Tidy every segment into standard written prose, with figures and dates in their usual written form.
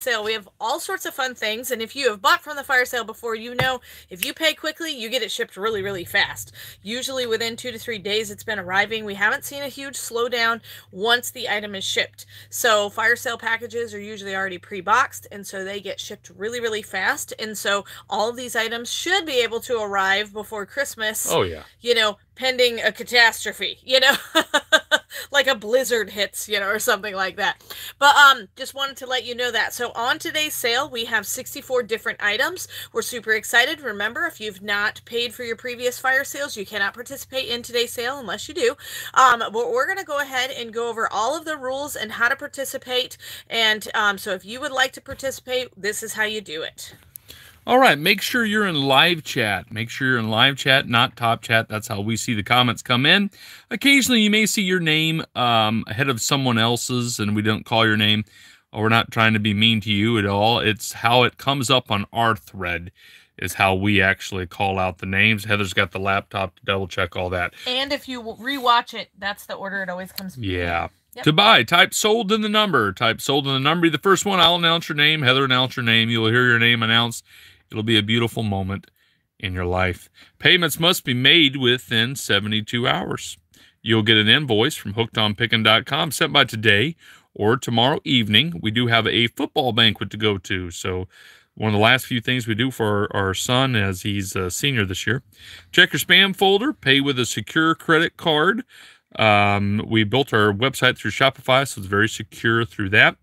sale. We have all sorts of fun things, and if you have bought from the fire sale before, you know if you pay quickly, you get it shipped really, really fast. Usually within 2 to 3 days, it's been arriving. We haven't seen a huge slowdown once the item is shipped. So fire sale packages are usually already pre-boxed, and so they get shipped really, really fast. And so all of these items should be able to arrive before Christmas. Oh, yeah. You know, pending a catastrophe, you know, like a blizzard hits, you know, or something like that. But just wanted to let you know that. So on today's sale, we have 64 different items. We're super excited. Remember, if you've not paid for your previous fire sales, you cannot participate in today's sale unless you do. But we're going to go ahead and go over all of the rules and how to participate. And so if you would like to participate, this is how you do it. All right, make sure you're in live chat. Make sure you're in live chat, not top chat. That's how we see the comments come in. Occasionally, you may see your name ahead of someone else's, and we don't call your name. Oh, we're not trying to be mean to you at all. It's how it comes up on our thread is how we actually call out the names. Heather's got the laptop to double-check all that. And if you rewatch it, that's the order it always comes from. Yeah. Yep. To buy, type sold in the number. Type sold in the number. The first one, I'll announce your name. Heather, announce your name. You'll hear your name announced. It'll be a beautiful moment in your life. Payments must be made within 72 hours. You'll get an invoice from hookedonpickin.com sent by today or tomorrow evening. We do have a football banquet to go to. So one of the last few things we do for our son as he's a senior this year. Check your spam folder. Pay with a secure credit card. We built our website through Shopify, so it's very secure through that.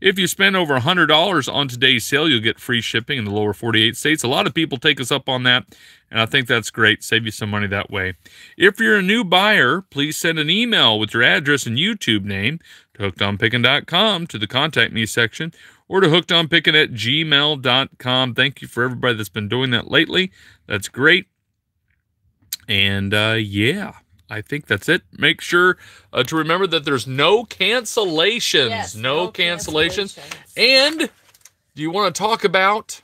If you spend over $100 on today's sale, you'll get free shipping in the lower 48 states. A lot of people take us up on that, and I think that's great. Save you some money that way. If you're a new buyer, please send an email with your address and YouTube name to hookedonpickin.com to the Contact Me section or to hookedonpickin@gmail.com. Thank you for everybody that's been doing that lately. That's great. And, yeah. I think that's it. Make sure to remember that there's no cancellations. Yes, no cancellations. And do you want to talk about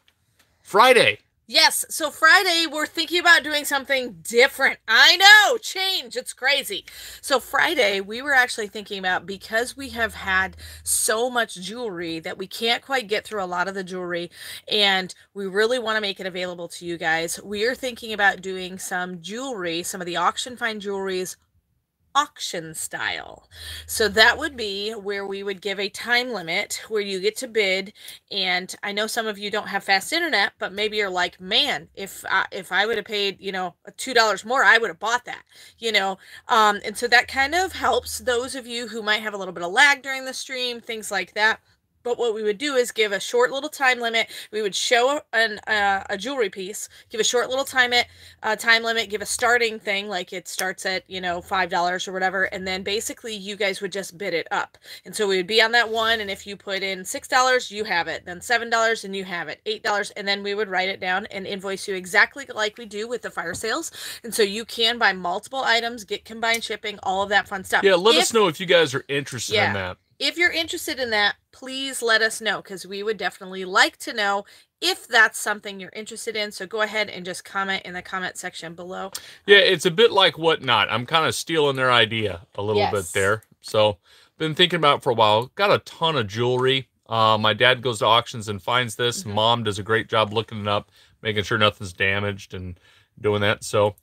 Friday? Yes. So Friday, we're thinking about doing something different. I know, change. It's crazy. So Friday, we were actually thinking about, because we have had so much jewelry that we can't quite get through a lot of the jewelry, and we really want to make it available to you guys, we are thinking about doing some jewelry, some of the auction find jewelries, auction style. So that would be where we would give a time limit where you get to bid. And I know some of you don't have fast internet, but maybe you're like, man, if I would have paid, you know, $2 more, I would have bought that, you know. And so that kind of helps those of you who might have a little bit of lag during the stream, things like that. But what we would do is give a short little time limit. We would show a jewelry piece, give a short little time limit, give a starting thing, like it starts at, you know, $5 or whatever. And then basically you guys would just bid it up. And so we would be on that one. And if you put in $6, you have it. Then $7 and you have it. $8. And then we would write it down and invoice you exactly like we do with the fire sales. And so you can buy multiple items, get combined shipping, all of that fun stuff. Yeah, let us know if you guys are interested in that. If you're interested in that, please let us know, because we would definitely like to know if that's something you're interested in. So go ahead and just comment in the comment section below. Yeah, it's a bit like Whatnot. I'm kind of stealing their idea a little bit there. So been thinking about it for a while. Got a ton of jewelry. My dad goes to auctions and finds this. Mom does a great job looking it up, making sure nothing's damaged and doing that. So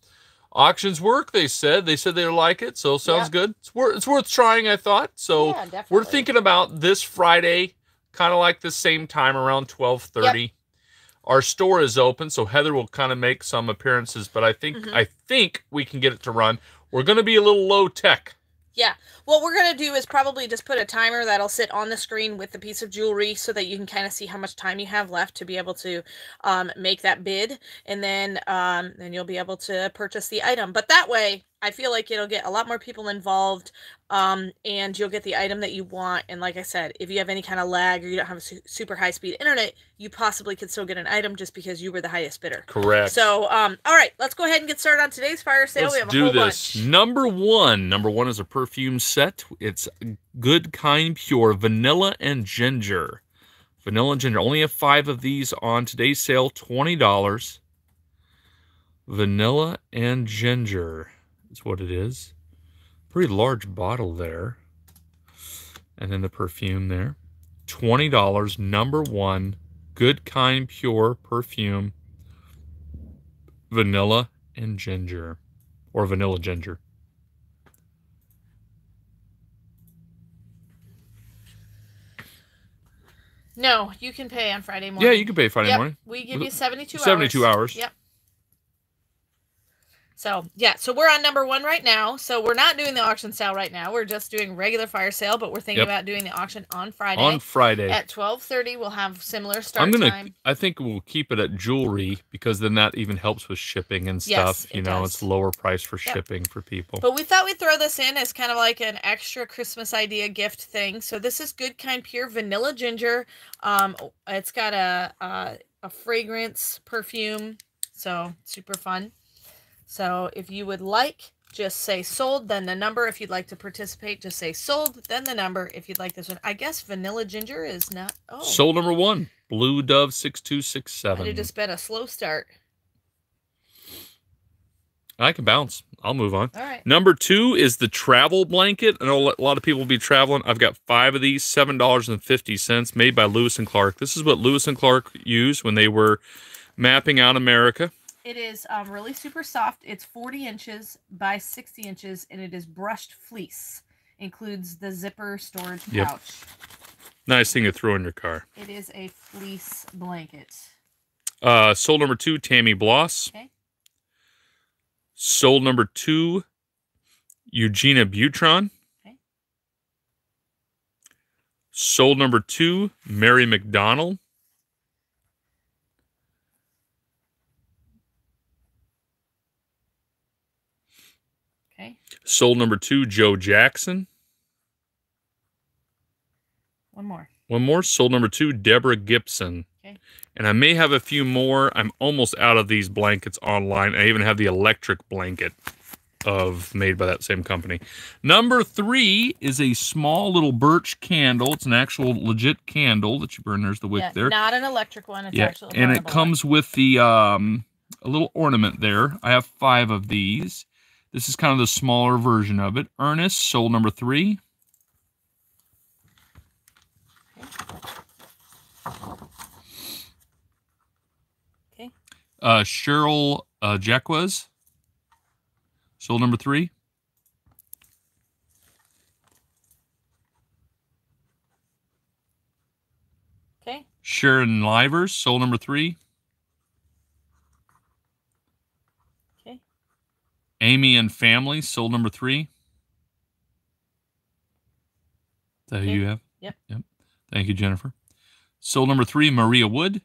auctions work, they said. They said they like it, so sounds good. It's worth trying, I thought. So yeah, we're thinking about this Friday, kind of like the same time, around 12:30. Yep. Our store is open, so Heather will kind of make some appearances, but I think I think we can get it to run. We're going to be a little low tech. Yeah. What we're going to do is probably just put a timer that'll sit on the screen with the piece of jewelry so that you can kind of see how much time you have left to be able to make that bid. And then you'll be able to purchase the item. But that way, I feel like it'll get a lot more people involved, and you'll get the item that you want. And like I said, if you have any kind of lag or you don't have a super high-speed internet, you possibly could still get an item just because you were the highest bidder. Correct. So, all right, let's go ahead and get started on today's fire sale. Let's do a whole bunch. Number one is a perfume set. It's Good, Kind, Pure, vanilla and ginger. Vanilla and ginger. Only have 5 of these on today's sale, $20. Vanilla and ginger. That's what it is. Pretty large bottle there. And then the perfume there. $20, number one, Good Kind Pure Perfume, vanilla and ginger, or vanilla ginger. No, you can pay on Friday morning. Yeah, you can pay Friday morning. We give you 72 hours. 72 hours. Yep. So, yeah. So, we're on number one right now. So, we're not doing the auction sale right now. We're just doing regular fire sale, but we're thinking about doing the auction on Friday. On Friday. At 12:30, we'll have similar start time. I think we'll keep it at jewelry, because then that even helps with shipping and stuff. Yes, you know, it's lower price for shipping for people. But we thought we'd throw this in as kind of like an extra Christmas idea gift thing. So, this is Good Kind Pure Vanilla Ginger. It's got a fragrance perfume. So, super fun. So if you would like, just say sold, then the number. If you'd like to participate, just say sold, then the number. If you'd like this one, I guess vanilla ginger is not. Oh, sold number one, Blue Dove 6267. It just been a slow start. I can bounce. I'll move on. All right. Number two is the travel blanket. I know a lot of people will be traveling. I've got 5 of these, $7.50, made by Lewis and Clark. This is what Lewis and Clark used when they were mapping out America. It is really super soft. It's 40 inches by 60 inches, and it is brushed fleece. Includes the zipper storage pouch. Yep. Nice thing to throw in your car. It is a fleece blanket. Sold number 2, Tammy Bloss. Okay. Sold number 2, Eugenia Butron. Okay. Sold number 2, Mary McDonald. Sold number 2, Joe Jackson. One more. Sold number 2, Deborah Gibson. Okay. And I may have a few more. I'm almost out of these blankets online. I even have the electric blanket made by that same company. Number 3 is a small little birch candle. It's an actual legit candle that you burn. There's the wick there. Not an electric one. It's actually and it comes with the a little ornament there. I have 5 of these. This is kind of the smaller version of it. Ernest, sold number 3. Okay. Cheryl Jacquez, sold number 3. Okay. Sharon Livers, sold number 3. Amy and Family, sold number 3. Is that who you have? Yep. Thank you, Jennifer. Sold number 3, Maria Wood.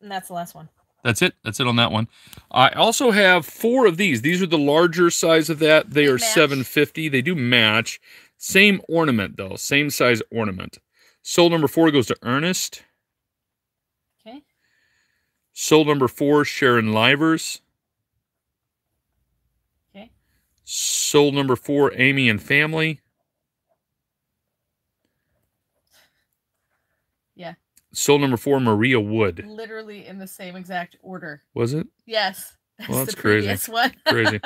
And that's the last one. That's it. That's it on that one. I also have 4 of these. These are the larger size of that. They are $7.50. They do match. Same ornament, though. Same size ornament. Sold number 4 goes to Ernest. Okay. Sold number 4, Sharon Livers. Sold number 4, Amy and Family. Yeah. Sold number 4, Maria Wood. Literally in the same exact order. Was it? Yes. Well, that's crazy. That's one. Crazy.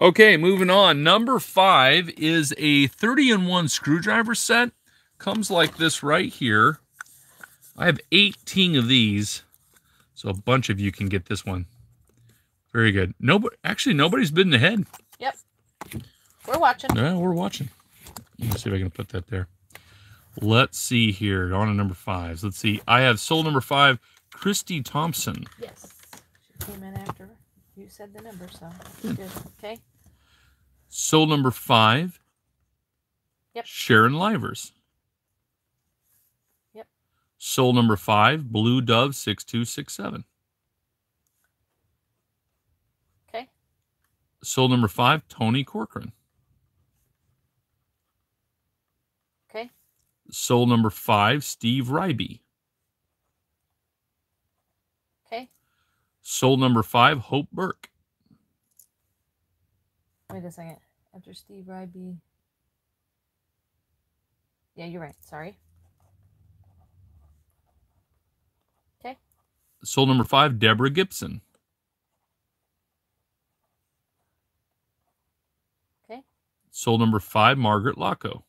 Okay, moving on. Number 5 is a 30-in-1 screwdriver set. Comes like this right here. I have 18 of these, so a bunch of you can get this one. Very good. Nobody's been ahead. Yep. We're watching. Yeah, we're watching. Let's see if I can put that there. Let's see here. On to number 5. Let's see. I have sold number 5, Christy Thompson. Yes. She came in after you said the number, so good. Okay. Sold number 5. Yep. Sharon Livers. Yep. Sold number 5, Blue Dove 6267. Sold number 5, Tony Corcoran. Okay. Sold number 5, Steve Ryby. Okay. Sold number 5, Hope Burke. Wait a second. After Steve Ryby. Yeah, you're right. Sorry. Okay. Sold number 5, Deborah Gibson. Sold number 5, Margaret Lacco.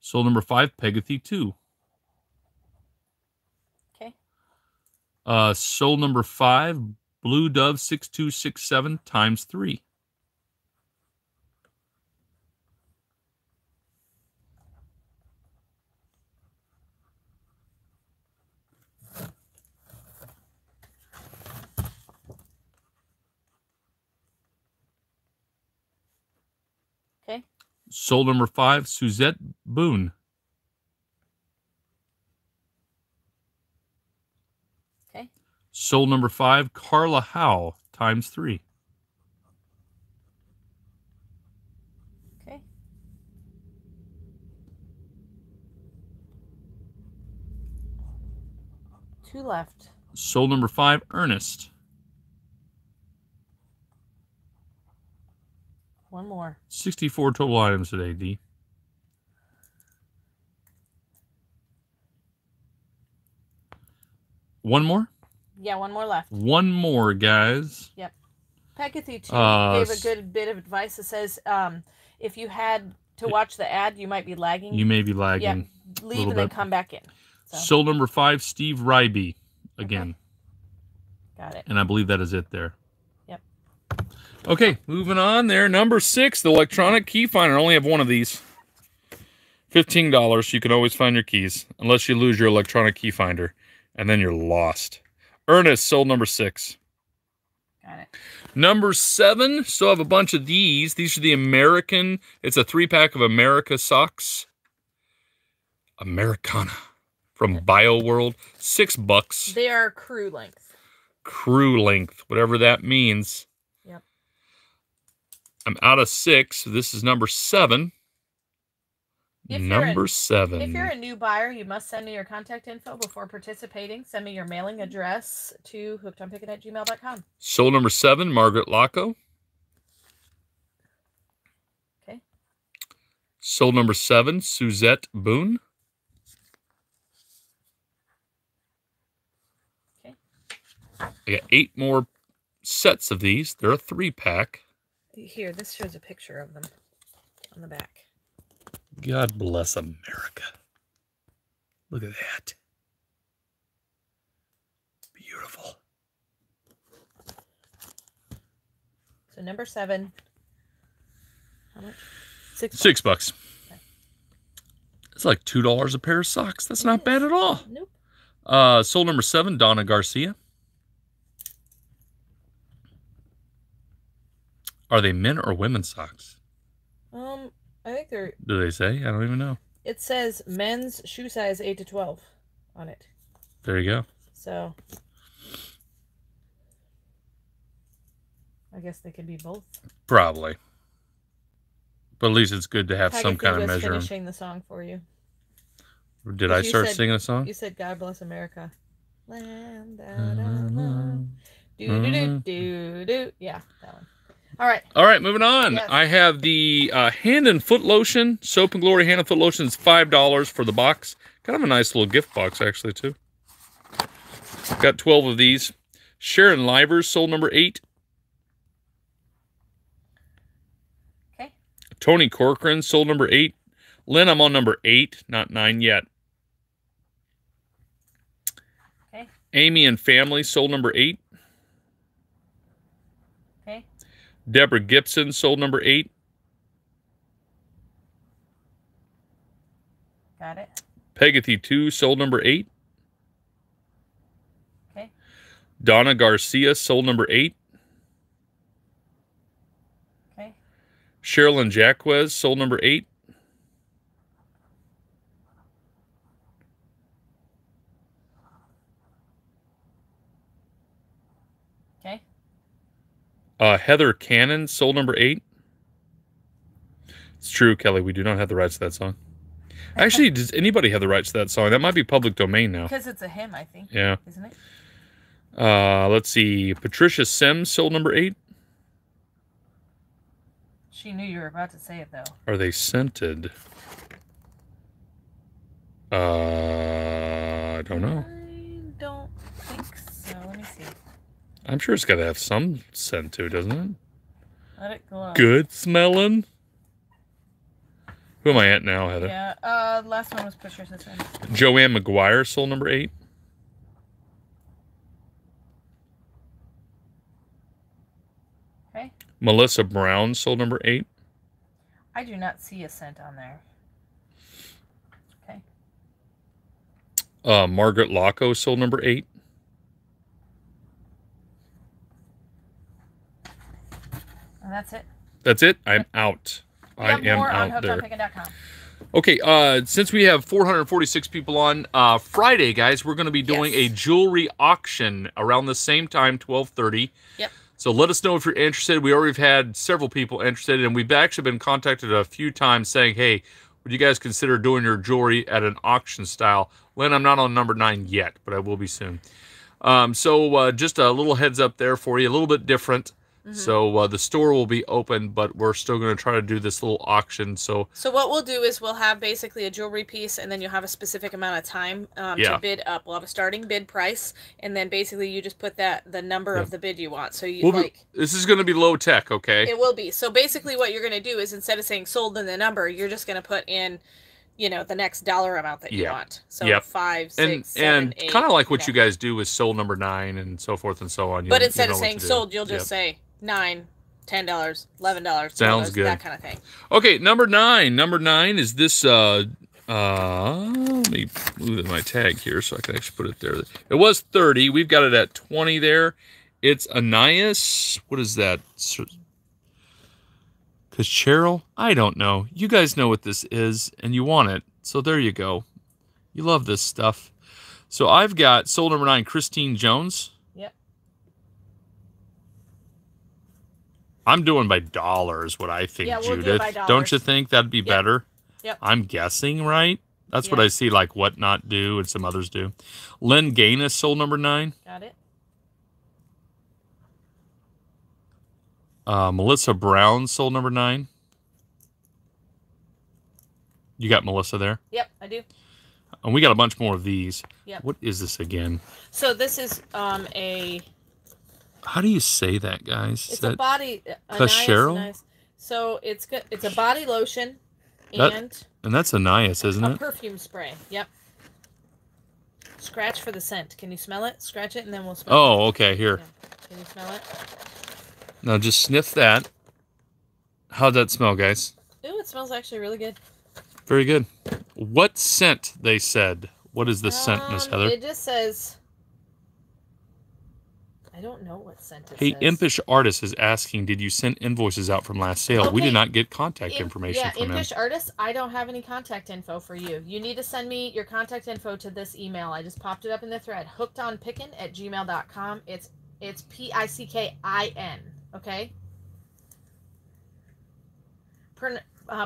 Soul number 5, Pegathy 2. Okay. Soul number 5, Blue Dove 6267 times 3. Soul number 5, Suzette Boone. Okay. Soul number 5, Carla Howe times 3. Okay. Two left. Soul number 5, Ernest. One more. 64 total items today, D. One more? Yeah, one more left. One more, guys. Yep. Pegathy, too, gave a good bit of advice that says if you had to watch the ad, you might be lagging. You may be lagging. Yeah, leave and then come back in. So. Soul number 5, Steve Ryby again. Okay. Got it. And I believe that is it there. Okay, moving on there. Number 6, the electronic key finder. I only have one of these. $15. You can always find your keys, unless you lose your electronic key finder, and then you're lost. Ernest, sold number 6. Got it. Number 7, still have a bunch of these. These are the American. It's a 3-pack of America socks. Americana from BioWorld. $6. They are crew length. Crew length, whatever that means. I'm out of 6. So this is number 7. Number seven. If you're a new buyer, you must send me your contact info before participating. Send me your mailing address to hookedonpickin@gmail.com. Soul number 7, Margaret Lacco. Okay. Soul number 7, Suzette Boone. Okay. I got 8 more sets of these. They're a 3-pack. Here, this shows a picture of them on the back. God bless America. Look at that. Beautiful. So number 7. How much? $6. Okay. It's like $2 a pair of socks. That's not bad at all. Nope. Soul number 7, Donna Garcia. Are they men or women's socks? I think they're... Do they say? I don't even know. It says men's shoe size 8 to 12 on it. There you go. So, I guess they could be both. Probably. But at least it's good to have some kind of measure. I was finishing the song for you. Did I start singing a song? You said, God bless America. Land that I love. Do-do-do-do-do. Yeah, that one. All right. All right, moving on. Yes. I have the hand and foot lotion. Soap and Glory hand and foot lotion is $5 for the box. Kind of a nice little gift box, actually, too. Got 12 of these. Sharon Livers, sold number 8. Okay. Tony Corcoran, sold number 8. Lynn, I'm on number 8, not 9 yet. Okay. Amy and Family, sold number 8. Deborah Gibson, sold number 8. Got it. Pegathy 2, sold number 8. Okay. Donna Garcia, sold number 8. Okay. Sherilyn Jacquez, sold number 8. Heather Cannon, soul number 8. It's true, Kelly. We do not have the rights to that song. Actually, does anybody have the rights to that song? That might be public domain now. Because it's a hymn, I think. Yeah. Isn't it? Let's see. Patricia Sims, soul number 8. She knew you were about to say it, though. Are they scented? I don't know. I don't think so. Let me see. I'm sure it's got to have some scent to it, doesn't it? Let it glow. Good smelling. Who am I at now, Heather? Yeah, last one was Pushers and Sons. Joanne McGuire sold number 8. Okay. Melissa Brown sold number 8. I do not see a cent on there. Okay. Margaret Lacco sold number 8. And that's it. That's it. I'm out. I am out there. Okay, since we have 446 people on, Friday, guys, we're going to be doing a jewelry auction around the same time, 12:30. Yep. So let us know if you're interested. We already have had several people interested, and we've actually been contacted a few times saying, hey, would you guys consider doing your jewelry at an auction style? Lynn, I'm not on number 9 yet, but I will be soon. So just a little heads up there for you, a little bit different. So the store will be open, but we're still going to try to do this little auction. So what we'll do is we'll have basically a jewelry piece, and then you'll have a specific amount of time to bid up. We'll have a starting bid price, and then basically you just put the number of the bid you want. So you this is going to be low tech, okay? It will be. So basically what you're going to do is instead of saying sold and the number, you're just going to put in, you know, the next dollar amount that you want. So 5, 6, 7, 8. Kind of like what you guys do with sold number 9 and so forth and so on. But instead of saying sold, you'll just say $9, $10, $11. Sounds good. That kind of thing. Okay, number 9. Number 9 is this. Let me move my tag here so I can actually put it there. It was 30. We've got it at 20 there. It's Anais. What is that? Because Cheryl? I don't know. You guys know what this is, and you want it. So there you go. You love this stuff. So I've got sold number 9, Christine Jones. I'm doing by dollars what I think, yeah, Judith. We'll do don't you think that'd be better? Yep. I'm guessing, right? That's what I see, like What Not Do and some others do. Lynn Gaines sold number 9. Got it. Melissa Brown sold number 9. You got Melissa there? Yep, I do. And we got a bunch more of these. Yep. What is this again? So this is a... How do you say that, guys? It's a body. Anais, Cheryl? Anais. So it's good. It's a body lotion, and that's Anais, isn't it? A perfume spray. Yep. Scratch for the scent. Can you smell it? Scratch it, and then we'll smell. Oh, okay. Here. Yeah. Can you smell it? Now just sniff that. How'd that smell, guys? Ooh, it smells actually really good. Very good. What scent? They said. What is the scent, Miss Heather? It just says. I don't know what scent it is. Hey, Impish Artist is asking, did you send invoices out from last sale? Okay. We did not get contact information from him. Yeah, Impish Artist, I don't have any contact info for you. You need to send me your contact info to this email. I just popped it up in the thread. hookedonpickin@gmail.com. It's P-I-C-K-I-N, okay?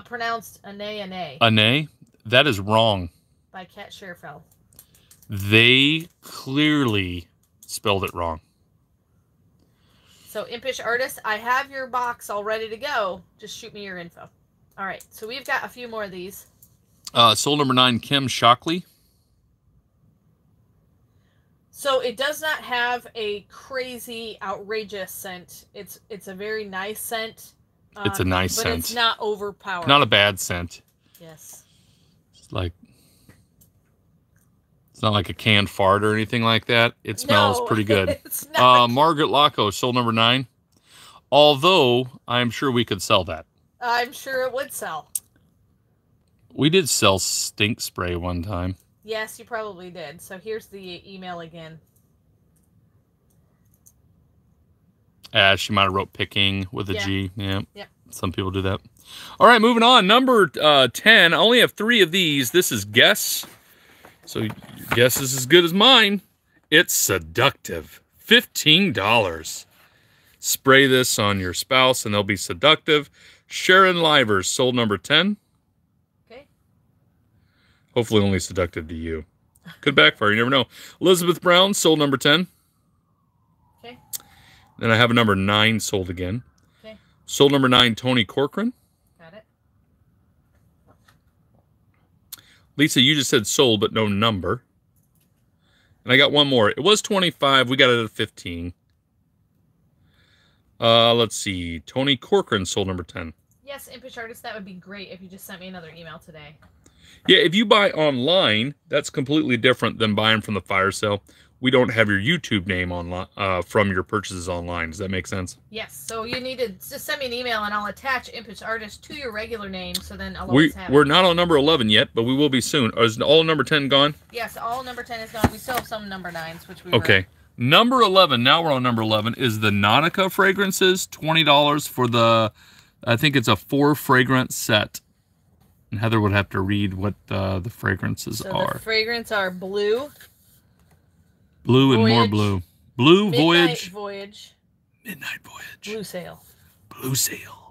Pronounced Anais. Anais? That is wrong. By Kat Scherfeld. They clearly spelled it wrong. So, Impish Artist, I have your box all ready to go. Just shoot me your info. All right. So, we've got a few more of these. Sold number 9, Kim Shockley. So, it does not have a crazy, outrageous scent. It's a very nice scent. It's a nice scent. But it's not overpowering. Not a bad scent. Yes. It's like... It's not like a canned fart or anything like that. It smells pretty good. It's not. Margaret Lacco, sold number 9. Although, I'm sure we could sell that. I'm sure it would sell. We did sell stink spray one time. Yes, you probably did. So here's the email again. She might have wrote picking with a G. Yeah. Yep. Some people do that. All right, moving on. Number 10. I only have 3 of these. This is Guess. So your guess is as good as mine. It's seductive. $15. Spray this on your spouse and they'll be seductive. Sharon Livers, sold number 10. Okay. Hopefully only seductive to you. Could backfire. You never know. Elizabeth Brown, sold number 10. Okay. Then I have a number 9 sold again. Okay. Sold number 9, Tony Corcoran. Lisa, you just said sold, but no number. And I got one more. It was 25. We got it at 15. Let's see. Tony Corcoran, sold number 10. Yes, Impish Artist, that would be great if you just sent me another email today. Yeah, if you buy online, that's completely different than buying from the fire sale. We don't have your YouTube name online from your purchases online. Does that make sense? Yes. So you need to just send me an email, and I'll attach Impeach Artist to your regular name. So then I'll always have it. We're not on number 11 yet, but we will be soon. Is all number 10 gone? Yes, all number 10 is gone. We still have some number 9s, which we okay. Were. Number 11. Now we're on number 11. Is the Nautica fragrances $20 for the? I think it's a 4-fragrance set. And Heather would have to read what the fragrances are. The fragrances are blue and voyage. More blue. Blue voyage. Midnight voyage. Blue sail.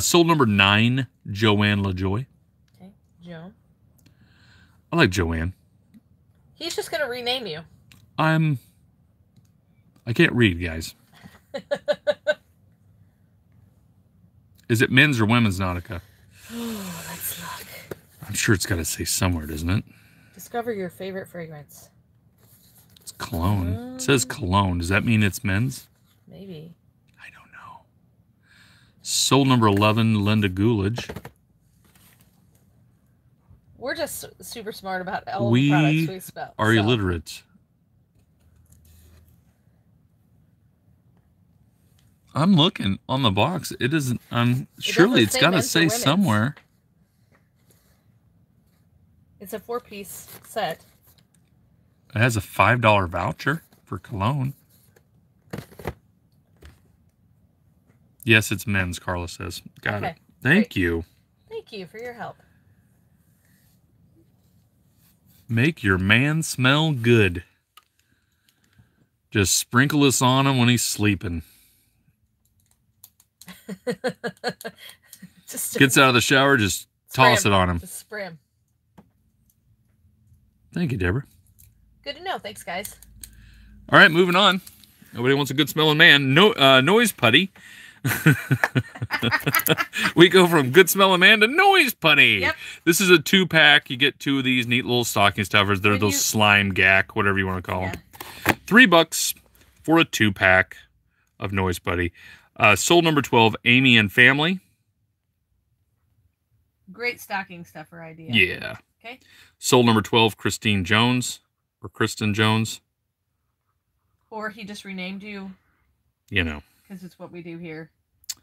Sold number 9, Joanne LaJoy. Okay, Joan. I like Joanne. He's just gonna rename you. I can't read, guys. Is it men's or women's Nautica? Oh, let's look. I'm sure it's got to say somewhere, doesn't it? Discover your favorite fragrance. It's cologne. It says cologne. Does that mean it's men's? Maybe. I don't know. Soul number 11, Linda Goolidge. We're just super smart about all the products we spell. We are illiterate. I'm looking on the box. It isn't. Surely it's got to say somewhere. It's a 4-piece set. It has a $5 voucher for cologne. Yes, it's men's. Carla says, "Got it." Thank you. Thank you for your help. Make your man smell good. Just sprinkle this on him when he's sleeping. Gets out of the shower, just toss it on him. Just spray him. Thank you, Deborah. Good to know. Thanks, guys. All right, moving on. Nobody wants a good smelling man. No noise putty. We go from good smelling man to noise putty. Yep. This is a 2-pack. You get 2 of these neat little stocking stuffers. They're those slime gack, whatever you want to call them. $3 for a 2-pack of noise putty. Sold number 12, Amy and Family. Great stocking stuffer idea. Yeah. Okay. Sold number 12, Christine Jones, or Kristen Jones. Or he just renamed you. You know. Because it's what we do here.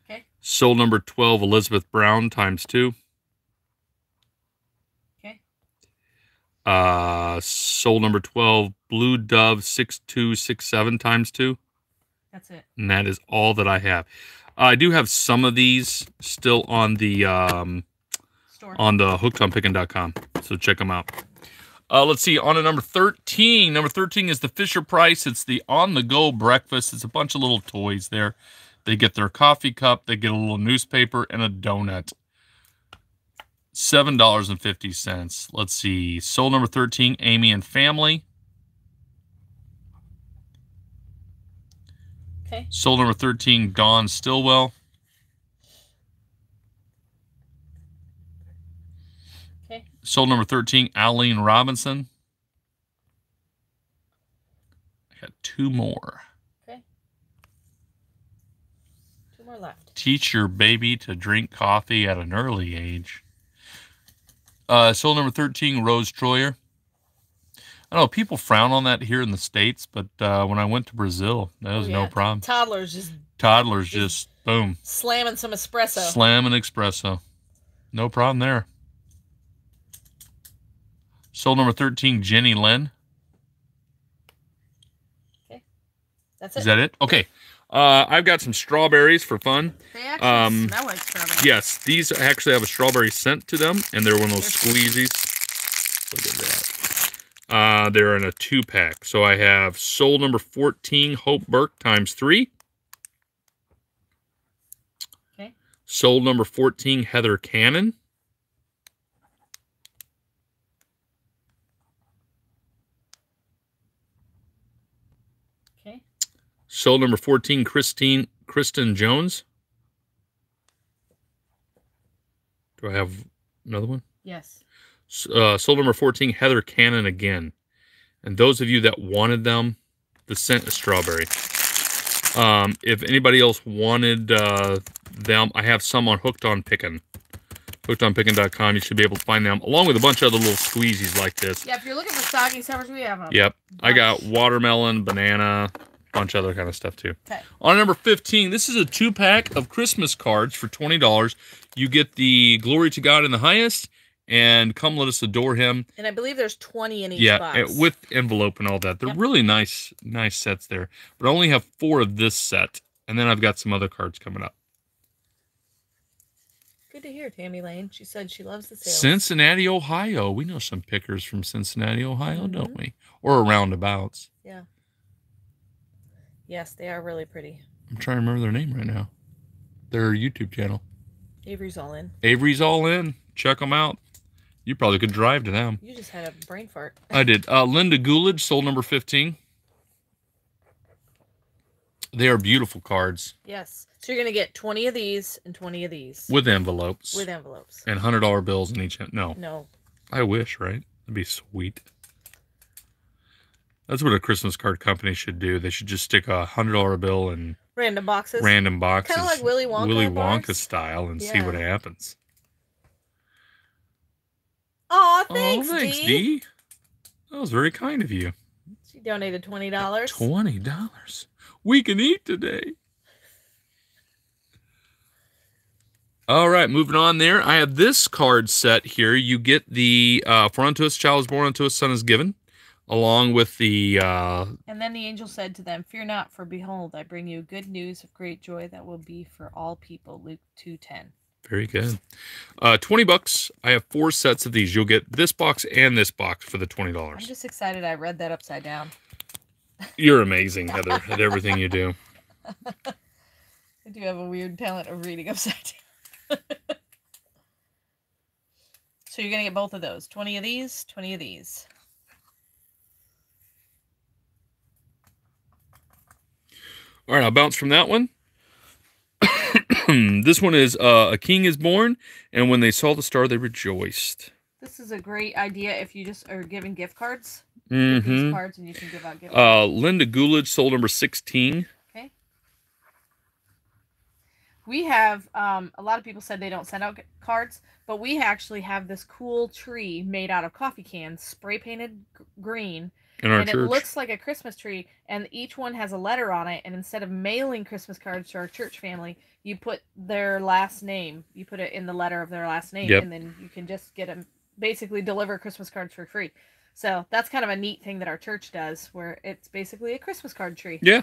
Okay. Sold number 12, Elizabeth Brown, ×2. Okay. Sold number 12, Blue Dove 6267 ×2. That's it. And that is all that I have. I do have some of these still on the store. On the hookedonpickin.com. So check them out. Let's see. On to number 13. Number 13 is the Fisher Price. It's the on-the-go breakfast. It's a bunch of little toys there. They get their coffee cup. They get a little newspaper and a donut. $7.50. Let's see. Sold number 13, Amy and Family. Okay. Sold number 13, Dawn Stillwell. Okay. Sold number 13, Aline Robinson. I got 2 more. Okay. 2 more left. Teach your baby to drink coffee at an early age. Sold number 13, Rose Troyer. I don't know, people frown on that here in the States, but when I went to Brazil, that was no problem. Toddlers just boom. Slamming some espresso. Slamming espresso. No problem there. Sold number 13, Jenny Lynn. Okay. That's it. Is that it? Okay. I've got some strawberries for fun. They actually smell like strawberries. Yes, these actually have a strawberry scent to them, and they're one of those squeezies. Look at that. They're in a 2-pack. So I have sold number 14, Hope Burke, ×3. Okay. Sold number 14, Heather Cannon. Okay. Sold number 14, Kristen Jones. Do I have another one? Yes. Sold number 14, Heather Cannon again. And those of you that wanted them, the scent is strawberry. If anybody else wanted them, I have some on Hooked on Pickin'. HookedOnPickin.com. You should be able to find them, along with a bunch of other little squeezies like this. Yeah, if you're looking for stocking stuffers, we have them. Yep. I got watermelon, banana, a bunch of other kind of stuff, too. Okay. On number 15, this is a two-pack of Christmas cards for $20. You get the Glory to God in the Highest and Come Let Us Adore Him. And I believe there's 20 in each box. Yeah, with envelope and all that. They're really nice sets there. But I only have 4 of this set, and then I've got some other cards coming up. Good to hear, Tammy Lane. She said she loves the sale. Cincinnati, Ohio. We know some pickers from Cincinnati, Ohio, don't we? Or roundabouts. Yeah. Yes, they are really pretty. I'm trying to remember their name right now. Their YouTube channel. Avery's All In. Avery's All In. Check them out. You probably could drive to them. You just had a brain fart. I did. Linda Goolidge sold number 15. They are beautiful cards. Yes. So you're going to get 20 of these and 20 of these. With envelopes. With envelopes. And $100 bills in each. No. No. I wish, right? That'd be sweet. That's what a Christmas card company should do. They should just stick a $100 bill in random boxes. Random boxes. Kind of like Willy Wonka. Willy Wonka style and see what happens. Aw, thanks, Dee. That was very kind of you. She donated $20. $20. We can eat today. All right, moving on there. I have this card set here. You get the For unto us a child is born, unto us son is given, along with the... And then the angel said to them, fear not, for behold, I bring you good news of great joy that will be for all people. Luke 2:10. Very good. 20 bucks. I have 4 sets of these. You'll get this box and this box for the $20. I'm just excited I read that upside down. You're amazing, Heather, at everything you do. I do have a weird talent of reading upside down. So you're going to get both of those. 20 of these, 20 of these. All right, I'll bounce from that one. This one is A King is Born, and when they saw the star, they rejoiced. This is a great idea if you just are giving gift cards. These cards, and you can give out gift cards. Linda Goolidge sold number 16. We have, a lot of people said they don't send out cards, but we actually have this cool tree made out of coffee cans, spray painted green, and it looks like a Christmas tree, and each one has a letter on it, and instead of mailing Christmas cards to our church family, you put their last name, you put it in the letter of their last name, and then you can just get them, basically deliver Christmas cards for free. So that's kind of a neat thing that our church does, where it's basically a Christmas card tree. Yeah.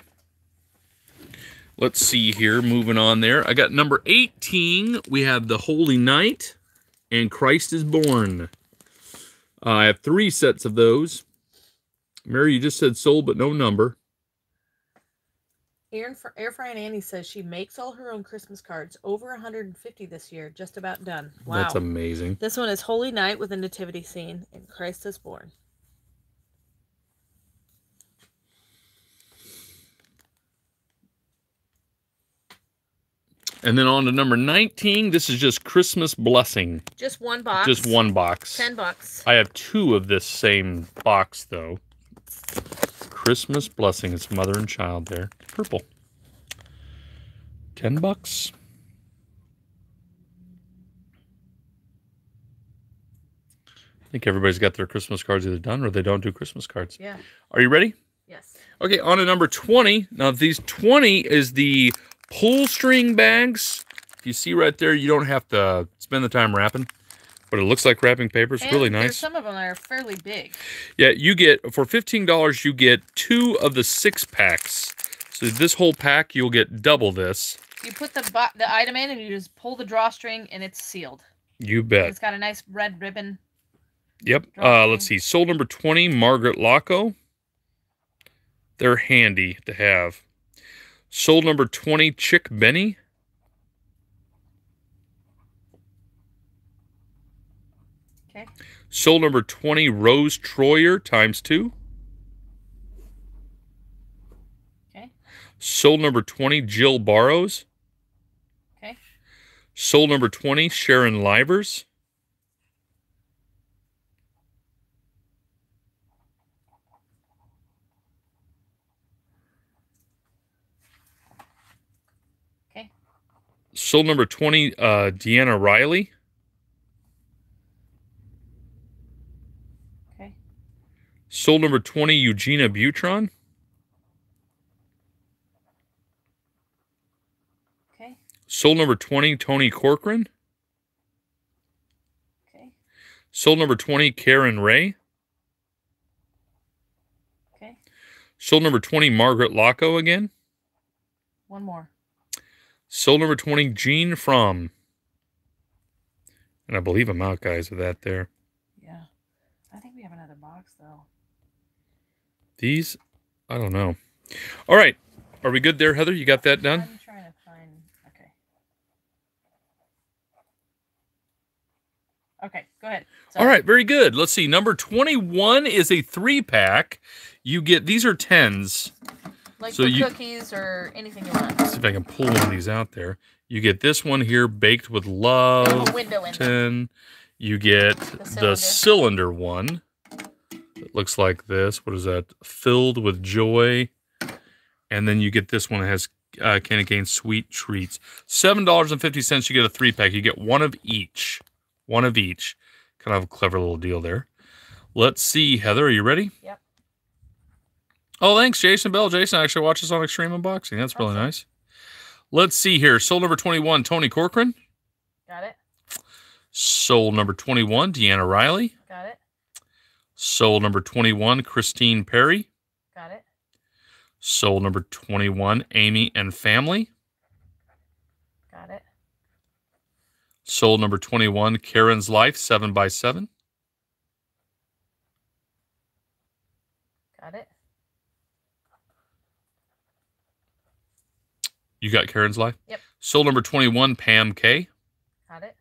Let's see here, moving on there. I got number 18. We have The Holy Night and Christ is Born. I have 3 sets of those. Mary, you just said sold, but no number. Airfry and Annie says she makes all her own Christmas cards. Over 150 this year, just about done. Wow. That's amazing. This one is Holy Night with a nativity scene and Christ is Born. And then on to number 19, this is just Christmas Blessing. Just one box. Just one box. $10. I have 2 of this same box, though. Christmas Blessing. It's mother and child there. Purple. $10. I think everybody's got their Christmas cards either done or they don't do Christmas cards. Yeah. Are you ready? Yes. Okay, on to number 20. Now, these 20 is the... pull string bags. If you see right there, you don't have to spend the time wrapping, but it looks like wrapping paper. It's really nice. Some of them are fairly big. Yeah, you get, for $15, you get 2 of the 6 packs. So this whole pack, you'll get double this. You put the item in and you just pull the drawstring and it's sealed. You bet. It's got a nice red ribbon. Yep. Let's see. Sold number 20, Margaret Lacco. They're handy to have. Sold number 20, Chick Benny. Okay. Sold number 20, Rose Troyer ×2. Okay. Sold number 20, Jill Barrows. Okay. Sold number 20, Sharon Livers. Sold number 20, Deanna Riley. Okay. Sold number 20, Eugenia Butron. Okay. Sold number 20, Tony Corcoran. Okay. Sold number 20, Karen Ray. Okay. Sold number 20, Margaret Lacco again. One more. Sold number 20, Jean Fromm. And I believe I'm out, guys, with that there. Yeah. I think we have another box, though. These, I don't know. All right. Are we good there, Heather? You got that done? I'm trying to find, okay. Okay, go ahead. Sorry. All right, very good. Let's see. Number 21 is a 3-pack. You get, these are 10s. Like so the cookies or anything you want. Let's see if I can pull one of these out there. You get this one here, Baked with Love. Window in 10. You get the cylinder one. It looks like this. What is that? Filled with Joy. And then you get this one that has Candy Cane Sweet Treats. $7.50. You get a 3-pack. You get one of each. One of each. Kind of a clever little deal there. Let's see, Heather. Are you ready? Yep. Oh, thanks, Jason Bell. Jason actually watches on Extreme Unboxing. That's really nice. Let's see here. Sold number 21, Tony Corcoran. Got it. Sold number 21, Deanna Riley. Got it. Sold number 21, Christine Perry. Got it. Sold number 21, Amy and Family. Got it. Sold number 21, Karen's Life, 7x7. Got it. You got Karen's Life? Yep. Sold number 21, Pam K. Got it.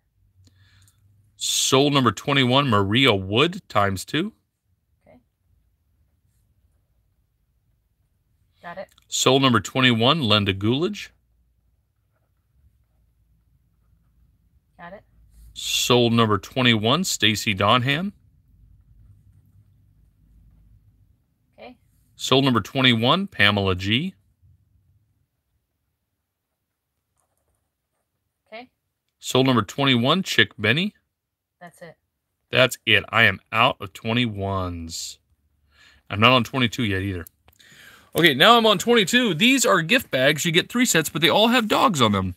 Sold number 21, Maria Wood, 2. Okay. Got it. Sold number 21, Linda Goolidge. Got it. Sold number 21, Stacy Donham. Okay. Sold number 21, Pamela G. Sold number 21, Chick Benny. That's it. That's it. I am out of 21s. I'm not on 22 yet either. Okay, now I'm on 22. These are gift bags. You get 3 sets, but they all have dogs on them.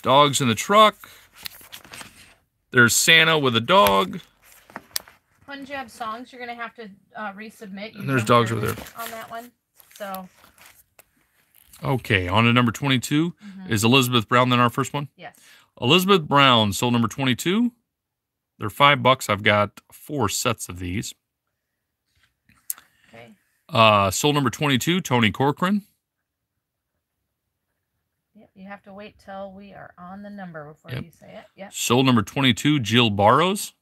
Dogs in the truck. There's Santa with a dog. Punjab songs. You're going to have to resubmit. And there's dogs over there. On that one. So. Okay, on to number 22. Is Elizabeth Brown then our first one? Yes. Elizabeth Brown, sold number 22. They're $5. I've got 4 sets of these. Okay. Sold number 22, Tony Corcoran. Yep, you have to wait till we are on the number before you say it. Yep. Sold number 22, Jill Barrows.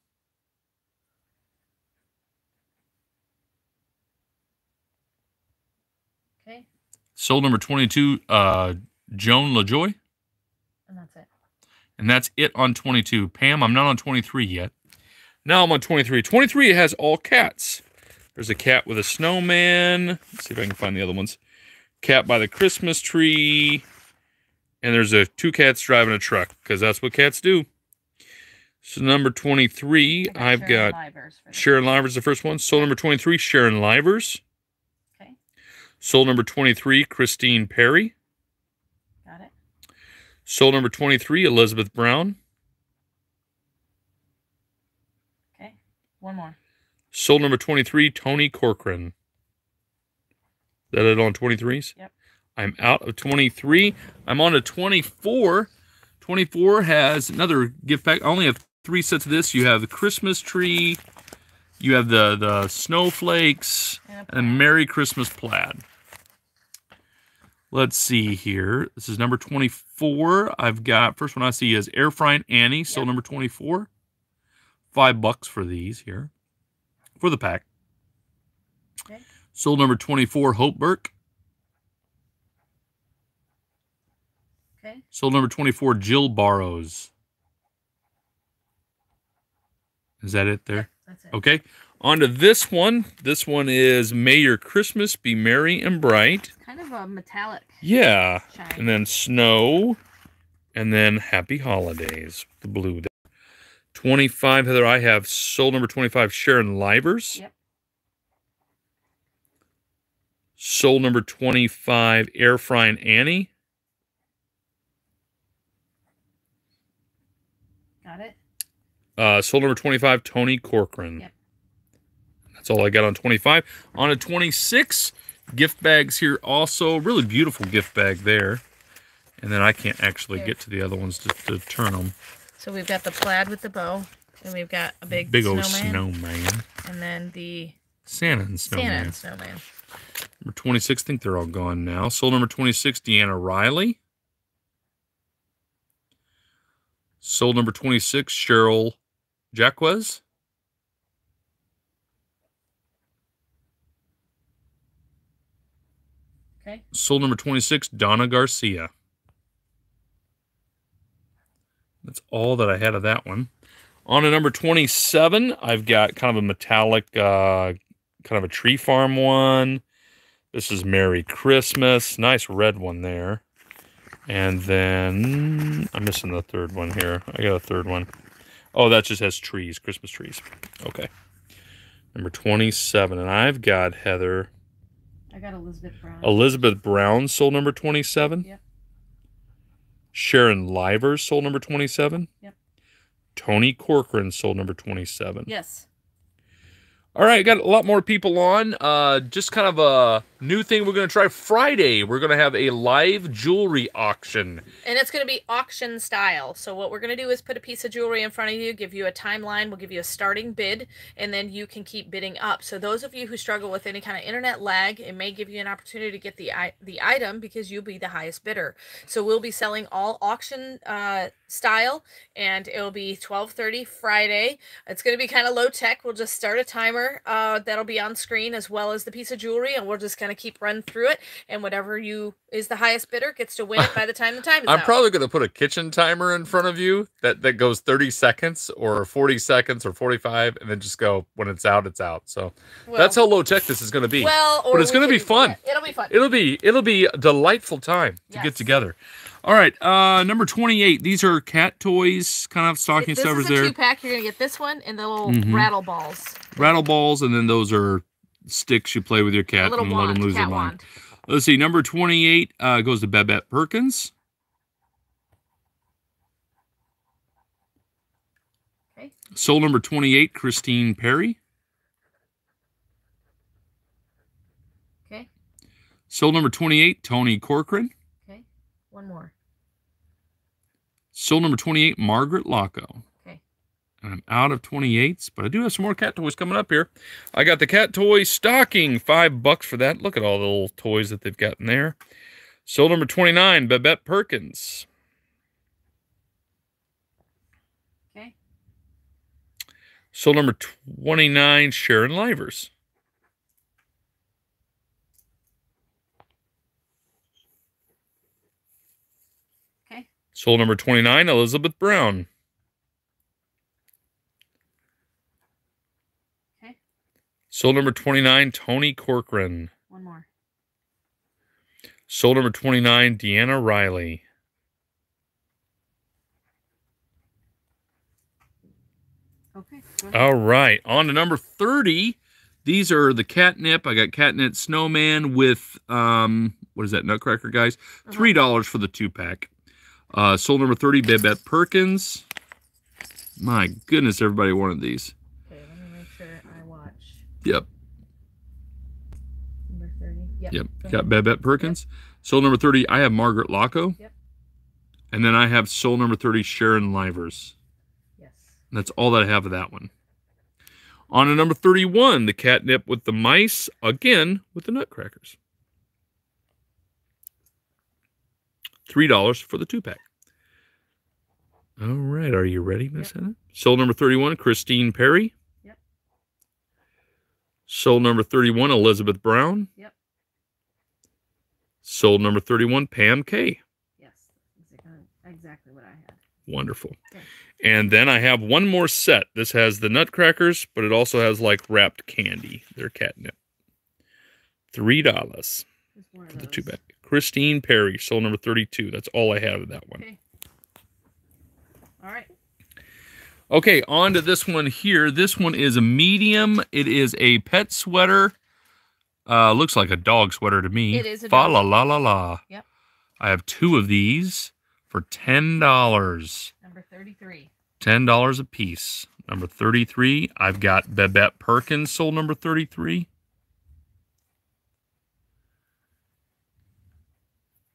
Okay. Sold number 22, Joan LaJoy. And that's it. And that's it on 22. Pam, I'm not on 23 yet. Now I'm on 23. 23 has all cats. There's a cat with a snowman. Let's see if I can find the other ones. Cat by the Christmas tree. And there's two cats driving a truck, because that's what cats do. So number 23, I've got Sharon Livers, the first one. Sold number 23, Sharon Livers. Okay. Sold number 23, Christine Perry. Sold number 23, Elizabeth Brown. Okay, one more. Sold number 23, Tony Corcoran. Is that it on 23s? Yep. I'm out of 23. I'm on to 24. 24 has another gift pack. I only have 3 sets of this. You have the Christmas tree. You have the snowflakes. And Merry Christmas plaid. Let's see here. This is number 24. I've got, first one I see is Air Frying Annie. Sold number 24. $5 for these here. For the pack. Okay. Sold number 24, Hope Burke. Okay. Sold number 24, Jill Barrows. Is that it there? Yep, that's it. Okay. On to this one. This one is May Your Christmas Be Merry and Bright. Kind of a metallic. Yeah. Shine. And then Snow. And then Happy Holidays. The blue there. 25, Heather, I have sold number 25, Sharon Livers. Yep. Soul number 25, Air Frying Annie. Got it. Soul number 25, Tony Corcoran. Yep. That's all I got on 25. On a 26, gift bags here also. Really beautiful gift bag there. And then I can't actually get to the other ones to turn them. So we've got the plaid with the bow. And we've got a big snowman. Big old snowman. And then the Santa and Snowman. Santa and Snowman. Number 26, I think they're all gone now. Soul number 26, Deanna Riley. Soul number 26, Cheryl Jacquez. Okay. Soul number 26, Donna Garcia. That's all that I had of that one. On to number 27, I've got kind of a metallic, kind of a tree farm one. This is Merry Christmas. Nice red one there. And then I'm missing the third one here. I got a third one. Oh, that just has trees, Christmas trees. Okay. Number 27. And I've got Heather. I got Elizabeth Brown. Elizabeth Brown, soul number 27. Yep. Sharon Livers, soul number 27. Yep. Tony Corcoran, soul number 27. Yes. All right, got a lot more people on. Just kind of a new thing we're going to try Friday. We're going to have a live jewelry auction. And it's going to be auction style. So what we're going to do is put a piece of jewelry in front of you, give you a timeline. We'll give you a starting bid, and then you can keep bidding up. So those of you who struggle with any kind of internet lag, it may give you an opportunity to get the item because you'll be the highest bidder. So we'll be selling all auction style, and it'll be 12:30 Friday. It's going to be kind of low tech. We'll just start a timer that'll be on screen as well as the piece of jewelry, and we'll just kind of keep running through it, and whatever you is the highest bidder gets to win it by the time the time is I'm out. Probably going to put a kitchen timer in front of you that goes 30 seconds or 40 seconds or 45, and then just go, when it's out, it's out. So well, that's how low tech this is going to be. Well, but it's going to be fun. It'll be fun. It'll be a delightful time to get together. All right, number 28. These are cat toys, kind of stocking stuffers there. This is a two-pack. You're going to get this one and the little rattle balls. Rattle balls, and then those are sticks you play with your cat and let them lose their mind. Let's see, number 28 goes to Babette Perkins. Okay. Soul number 28, Christine Perry. Okay. Soul number 28, Tony Corcoran. Okay, one more. Soul number 28, Margaret Lacco. I'm out of 28s, but I do have some more cat toys coming up here. I got the cat toy stocking, $5 for that. Look at all the little toys that they've got in there. Soul number 29, Babette Perkins. Okay. Soul number 29, Sharon Livers. Okay. Soul number 29, Elizabeth Brown. Soul number 29, Tony Corcoran. One more. Soul number 29, Deanna Riley. Okay. All right. On to number 30. These are the catnip. I got catnip snowman with, what is that, Nutcracker, guys? $3 for the two-pack. Soul number 30, Babette Perkins. My goodness, everybody wanted these. Yep. Number 30. Yep. Got Babette Perkins. Yep. Soul number 30, I have Margaret Lacco. Yep. And then I have soul number 30, Sharon Livers. Yes. And that's all that I have of that one. On to number 31, the catnip with the mice, again with the nutcrackers. $3 for the two-pack. All right. Are you ready, Miss Hannah? Soul number 31, Christine Perry. Soul number 31, Elizabeth Brown. Yep. Soul number 31, Pam K. Yes, exactly what I had. Wonderful. Okay. And then I have one more set. This has the nutcrackers, but it also has like wrapped candy. They're catnip. $3 for the two-pack. Christine Perry, soul number 32. That's all I have of that one. Okay. All right. Okay, on to this one here. This one is a medium. It is a pet sweater. Looks like a dog sweater to me. It is a dog. Fa-la-la-la-la. Yep. I have two of these for $10. Number 33. $10 a piece. Number 33. I've got Babette Perkins sold number 33.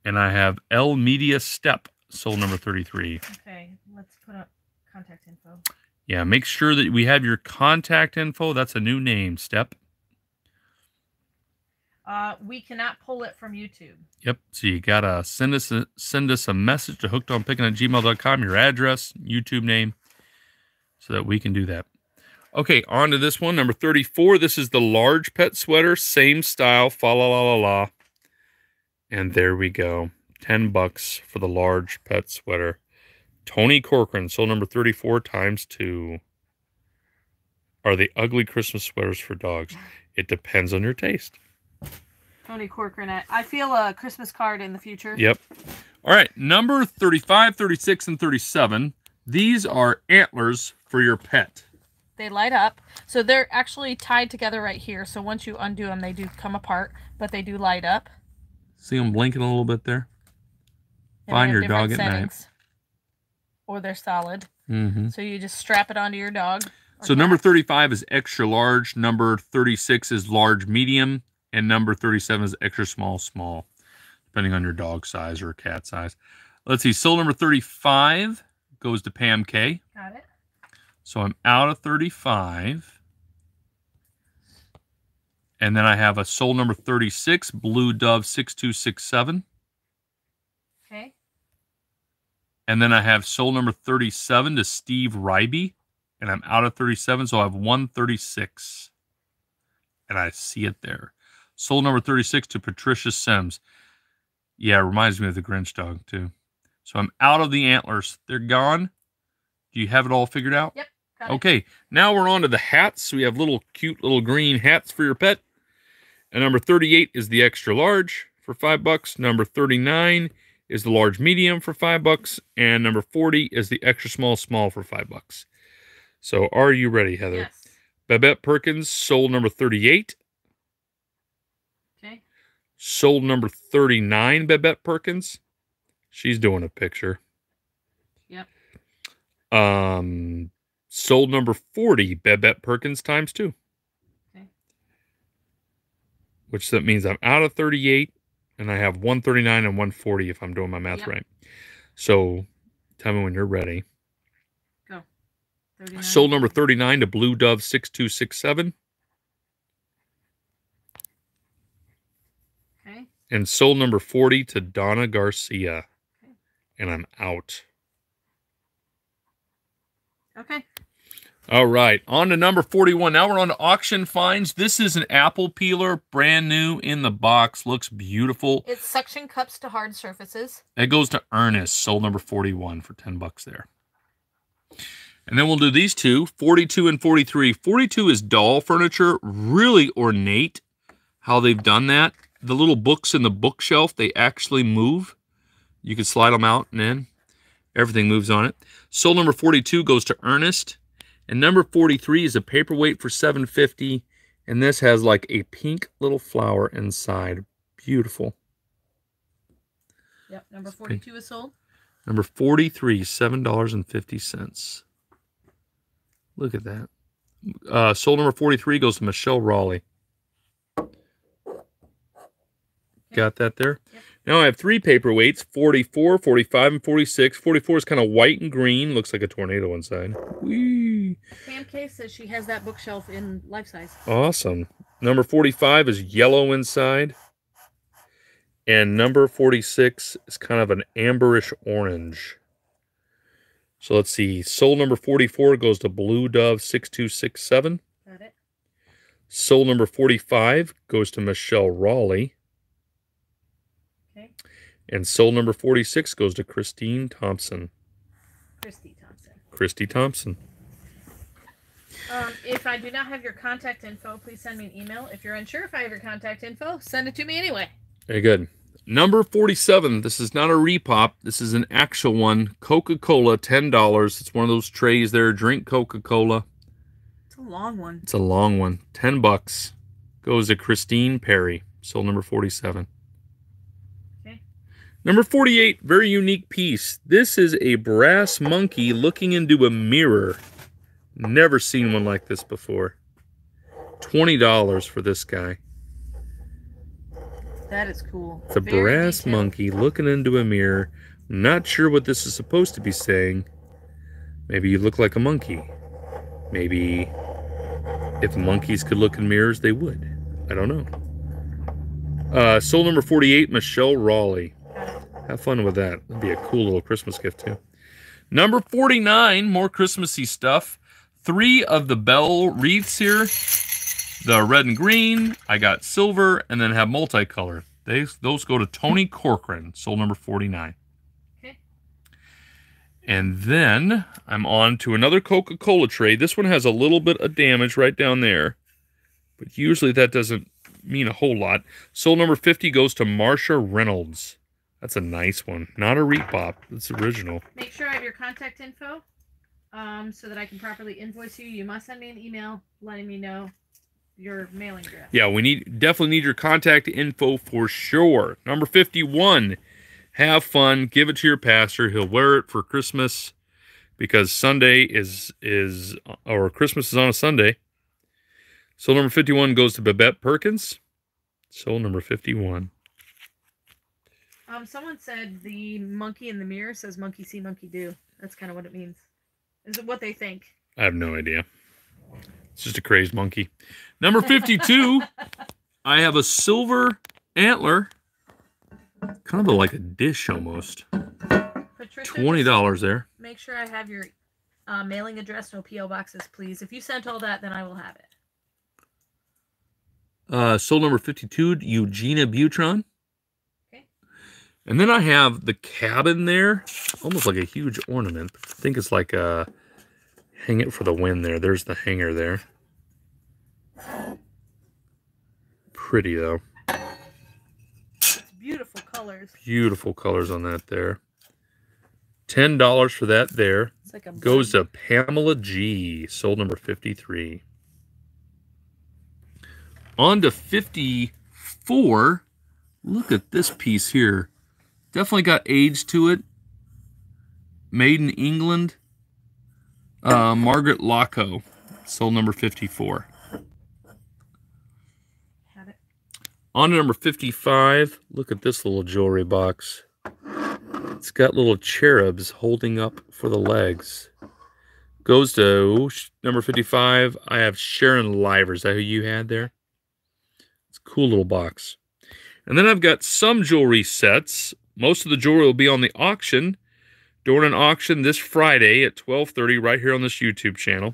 And I have L Media Step sold number 33. Okay. Let's put up contact info. Yeah, make sure that we have your contact info. That's a new name, Step. We cannot pull it from YouTube. Yep. So you got to send us a message to hookedonpickin@gmail.com, your address, YouTube name, so that we can do that. Okay, on to this one, number 34. This is the large pet sweater, same style, fa-la-la-la-la. And there we go. $10 for the large pet sweater. Tony Corcoran, sold number 34 times 2. Are they ugly Christmas sweaters for dogs? It depends on your taste. Tony Corcoran. I feel a Christmas card in the future. Yep. All right. Number 35, 36, and 37. These are antlers for your pet. They light up. So they're actually tied together right here. So once you undo them, they do come apart, but they do light up. See them blinking a little bit there? Find your dog at night. Or they're solid. Mm-hmm. So you just strap it onto your dog. So number 35 is extra large. Number 36 is large medium. And number 37 is extra small, small, depending on your dog size or cat size. Let's see. Sold number 35 goes to Pam K. Got it. So I'm out of 35. And then I have a sold number 36, Blue Dove 6267. Okay. And then I have sold number 37 to Steve Ryby. And I'm out of 37, so I have 136. And I see it there. Sold number 36 to Patricia Sims. Yeah, it reminds me of the Grinch dog, too. So I'm out of the antlers. They're gone. Do you have it all figured out? Yep. Okay. Now we're on to the hats. We have little cute little green hats for your pet. And number 38 is the extra large for $5. Number 39 is the large medium for $5. And number 40 is the extra small small for $5. So are you ready, Heather? Yes. Babette Perkins sold number 38. Sold number 39, Babette Perkins. She's doing a picture. Yep. Sold number 40, Babette Perkins times 2. Okay. Which that means I'm out of 38, and I have 139 and 140 if I'm doing my math right. So tell me when you're ready. Go. 39. Sold number 39 to Blue Dove 6267. And sold number 40 to Donna Garcia. Okay. And I'm out. Okay. All right. On to number 41. Now we're on to auction finds. This is an apple peeler, brand new in the box. Looks beautiful. It's suction cups to hard surfaces. That goes to Ernest. Sold number 41 for $10 there. And then we'll do these two, 42 and 43. 42 is doll furniture. Really ornate how they've done that. The little books in the bookshelf, they actually move. You can slide them out and in. Everything moves on it. Sold number 42 goes to Ernest. And number 43 is a paperweight for $7.50. And this has like a pink little flower inside. Beautiful. Yep, number 42 is sold. Number 43, $7.50. Look at that. Sold number 43 goes to Michelle Raleigh. Got that there. Yep. Now I have three paperweights, 44, 45, and 46. 44 is kind of white and green. Looks like a tornado inside. Whee! Pam K says she has that bookshelf in life size. Awesome. Number 45 is yellow inside. And number 46 is kind of an amberish orange. So let's see. Sold number 44 goes to Blue Dove 6267. Got it. Sold number 45 goes to Michelle Raleigh. And sold number 46 goes to Christine Thompson. Christy Thompson. Christy Thompson. If I do not have your contact info, please send me an email. If you're unsure if I have your contact info, send it to me anyway. Very good. Number 47. This is not a repop. This is an actual one. Coca-Cola, $10. It's one of those trays there. Drink Coca-Cola. It's a long one. It's a long one. $10. goes to Christine Perry, soul number 47. Okay. Number 48, very unique piece. This is a brass monkey looking into a mirror. Never seen one like this before. $20 for this guy. That is cool. It's a brass monkey looking into a mirror. Not sure what this is supposed to be saying. Maybe you look like a monkey. Maybe if monkeys could look in mirrors, they would. I don't know. Soul number 48, Michelle Raleigh. Have fun with that. That'd be a cool little Christmas gift, too. Number 49, more Christmassy stuff. 3 of the bell wreaths here. The red and green, I got silver, and then have multicolor. Those go to Tony Corcoran, soul number 49. Okay. And then I'm on to another Coca-Cola tray. This one has a little bit of damage right down there, but usually that doesn't mean a whole lot. Soul number 50 goes to Marsha Reynolds. That's a nice one. Not a repop. It's original. Make sure I have your contact info so that I can properly invoice you. You must send me an email letting me know your mailing address. Yeah, we definitely need your contact info for sure. Number 51, have fun. Give it to your pastor. He'll wear it for Christmas because Sunday or Christmas is on a Sunday. Soul number 51 goes to Babette Perkins. Soul number 51. Someone said the monkey in the mirror says monkey see, monkey do. That's kind of what it means. Is it what they think? I have no idea. It's just a crazed monkey. Number 52, I have a silver antler. Kind of like a dish almost. Patricia, $20 there. Make sure I have your mailing address, no P.O. boxes, please. If you sent all that, then I will have it. Soul number 52, Eugenia Butron. Okay. And then I have the cabin there. Almost like a huge ornament. I think it's like a... Hang it for the wind there. There's the hanger there. Pretty, though. It's beautiful colors. Beautiful colors on that there. $10 for that there. It's like a goes to Pamela G. Soul number 53. On to 54. Look at this piece here. Definitely got age to it. Made in England. Margaret Lacco, soul number 54. Have it. On to number 55, look at this little jewelry box. It's got little cherubs holding up for the legs. Goes to number 55, I have Sharon Liver. Is that who you had there? It's a cool little box. And then I've got some jewelry sets. Most of the jewelry will be on the auction. During an auction this Friday at 12:30 right here on this YouTube channel.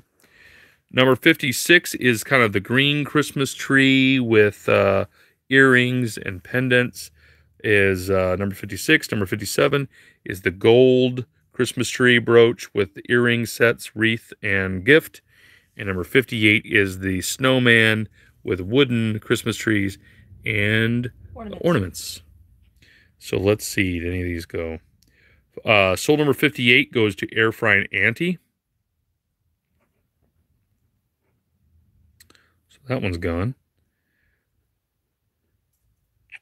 Number 56 is kind of the green Christmas tree with earrings and pendants is number 56. Number 57 is the gold Christmas tree brooch with the earring sets, wreath, and gift. And number 58 is the snowman with wooden Christmas trees and ornaments. So let's see, did any of these go? Soul number 58 goes to Air Frying Auntie. So that one's gone.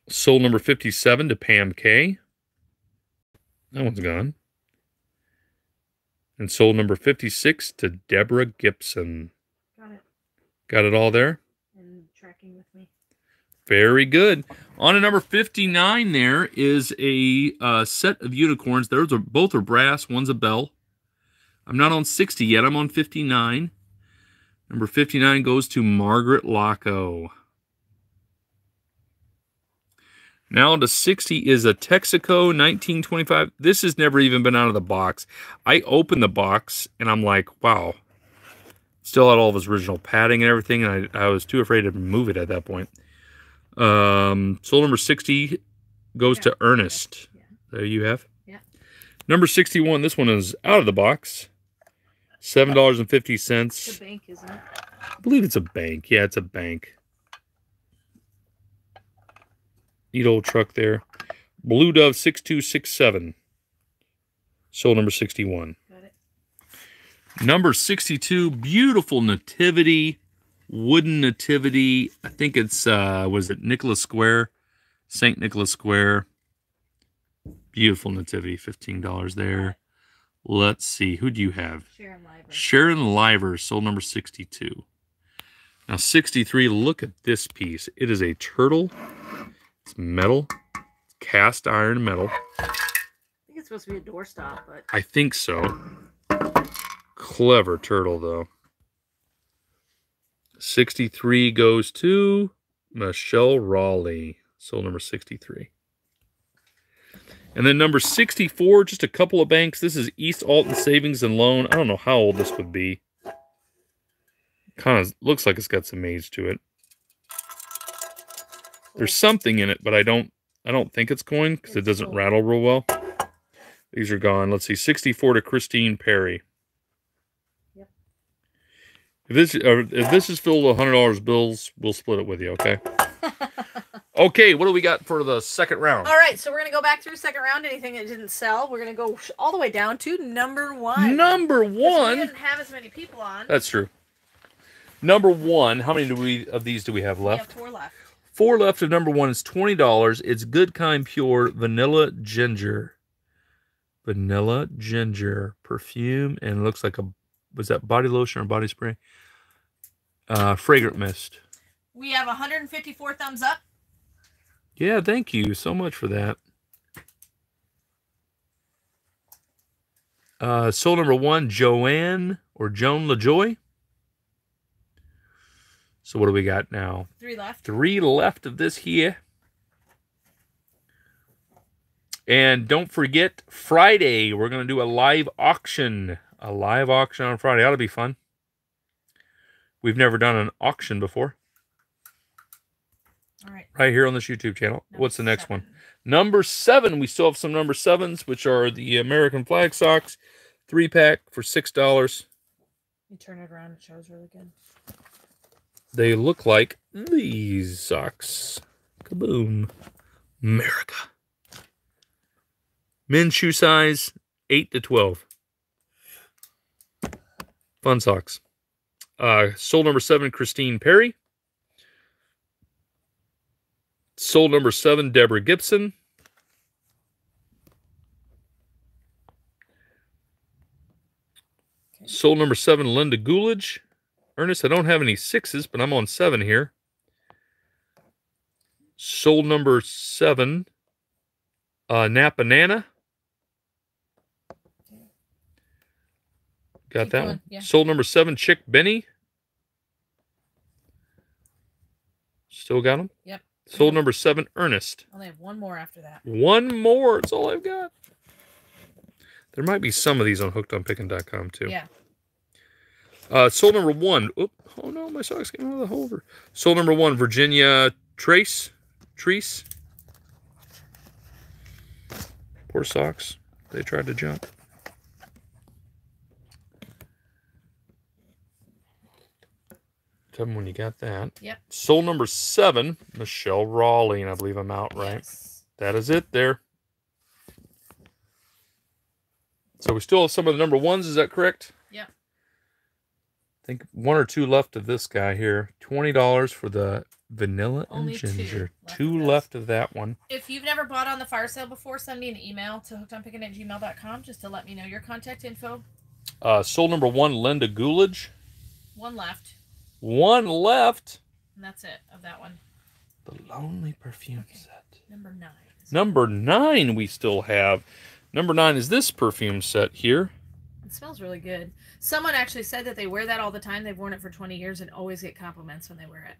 Soul number 57 to Pam K. That one's gone. And soul number 56 to Deborah Gibson. Got it. Got it all there? And tracking with me. Very good. On to number 59 there is a set of unicorns. Those are, both are brass. One's a bell. I'm not on 60 yet. I'm on 59. Number 59 goes to Margaret Lacco. Now to 60 is a Texaco 1925. This has never even been out of the box. I opened the box, and I'm like, wow. Still had all of his original padding and everything, and I was too afraid to move it at that point. Soul number 60 goes to Ernest. Yeah. There you have. Yeah. Number 61, this one is out of the box. $7.50. It's a bank, isn't it? I believe it's a bank. Yeah, it's a bank. Neat old truck there. Blue Dove 6267. Soul number 61. Got it. Number 62, beautiful nativity wooden nativity. I think it's, was it Nicholas Square? St. Nicholas Square. Beautiful nativity, $15 there. Let's see. Who do you have? Sharon Liver. Sharon Liver, sold number 62. Now, 63, look at this piece. It is a turtle. It's metal. It's cast iron metal. I think it's supposed to be a doorstop, but... I think so. Clever turtle, though. 63 goes to Michelle Raleigh. Sold number 63. And then number 64, just a couple of banks. This is East Alton Savings and Loan. I don't know how old this would be. Kind of looks like it's got some age to it. There's something in it, but I don't think it's coin because it doesn't rattle real well. These are gone. Let's see, 64 to Christine Perry. Yep. If this is filled with $100 bills, we'll split it with you, okay? Okay, what do we got for the second round? All right, so we're going to go back through second round. Anything that didn't sell, we're going to go all the way down to number one. Number one? We didn't have as many people on. That's true. Number one, how many of these do we have left? We have 4 left. 4 left of number one is $20. It's Good Kind Pure Vanilla Ginger. Vanilla Ginger perfume, and it looks like a, was that body lotion or body spray? Fragrant mist. We have 154 thumbs up. Yeah, thank you so much for that. Soul number one, Joanne or Joan LaJoy. So what do we got now? 3 left. 3 left of this here. And don't forget, Friday, we're going to do a live auction. A live auction on Friday. Ought to be fun. We've never done an auction before. All right. Right here on this YouTube channel. Number What's the next 7. One? Number 7. We still have some number 7s, which are the American flag socks. 3-pack for $6. You turn it around. It shows really good. They look like these socks. Kaboom. America. Men's shoe size 8 to 12. Fun socks. Sold number 7, Christine Perry. Sold number 7, Deborah Gibson. Okay. Sold number 7, Linda Goolidge. Ernest, I don't have any 6s, but I'm on 7 here. Sold number 7, Napa Nana. Got that one? Yeah. Sold number 7, Chick Benny. Still got them? Yep. Sold number 7, Ernest. I only have 1 more after that. 1 more. It's all I've got. There might be some of these on hookedonpickin.com too. Yeah. Sold number 1. Oop, oh, no. My socks came out of the holder. Sold number 1, Virginia Treese. Poor socks. They tried to jump. Tell them when you got that. Yep. Sold number 7, Michelle Raleigh, and I believe I'm out, right? Yes. That is it there. So we still have some of the number 1s, is that correct? Yeah. I think 1 or 2 left of this guy here. $20 for the vanilla and ginger. 2 left of that one. If you've never bought on the fire sale before, send me an email to hookedonpickin@gmail.com just to let me know your contact info. Sold number 1, Linda Goolidge. 1 left. 1 left. And that's it of that one. The Lonely Perfume Set. Number 9. Number 9 we still have. Number 9 is this perfume set here. It smells really good. Someone actually said that they wear that all the time. They've worn it for 20 years and always get compliments when they wear it.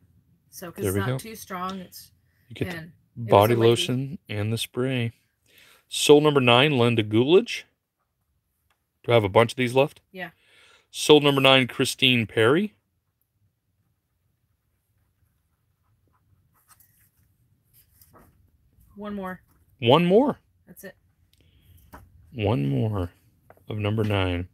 So, because it's not too strong. It's, you get the body lotion and the spray. Sold number 9, Linda Goolidge. Do I have a bunch of these left? Yeah. Sold number 9, Christine Perry. One more. 1 more. That's it. 1 more of number 9.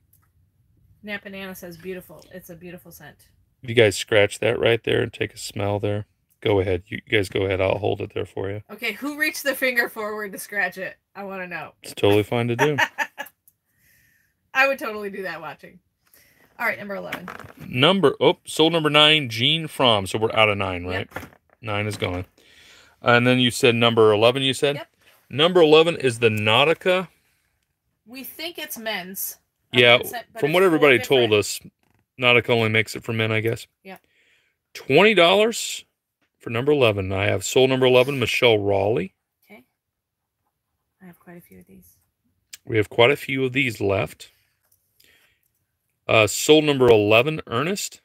Napa Nana says beautiful. It's a beautiful scent. If you guys scratch that right there and take a smell there, go ahead. You guys go ahead. I'll hold it there for you. Okay, who reached the finger forward to scratch it? I want to know. It's totally fine to do. I would totally do that watching. All right, number 11. Sold number 9, Gene Fromm. So we're out of 9, right? Yep. 9 is gone. And then you said number 11, you said? Yep. Number 11 is the Nautica. We think it's men's. Yeah, from what everybody told us, Nautica only makes it for men, I guess. Yeah. $20 for number 11. I have sold number 11, Michelle Raleigh. Okay. I have quite a few of these. We have quite a few of these left. Sold number 11, Ernest.